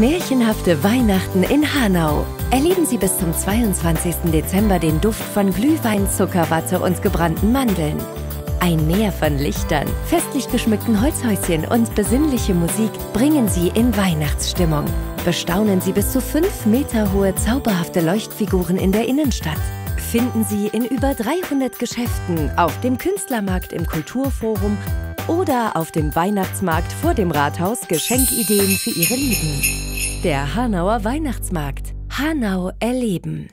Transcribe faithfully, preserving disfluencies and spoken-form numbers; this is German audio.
Märchenhafte Weihnachten in Hanau. Erleben Sie bis zum zweiundzwanzigsten Dezember den Duft von Glühwein, Zuckerwatte und gebrannten Mandeln. Ein Meer von Lichtern, festlich geschmückten Holzhäuschen und besinnliche Musik bringen Sie in Weihnachtsstimmung. Bestaunen Sie bis zu fünf Meter hohe zauberhafte Leuchtfiguren in der Innenstadt. Finden Sie in über dreihundert Geschäften, auf dem Künstlermarkt im Kulturforum oder auf dem Weihnachtsmarkt vor dem Rathaus Geschenkideen für Ihre Lieben. Der Hanauer Weihnachtsmarkt. Hanau erleben.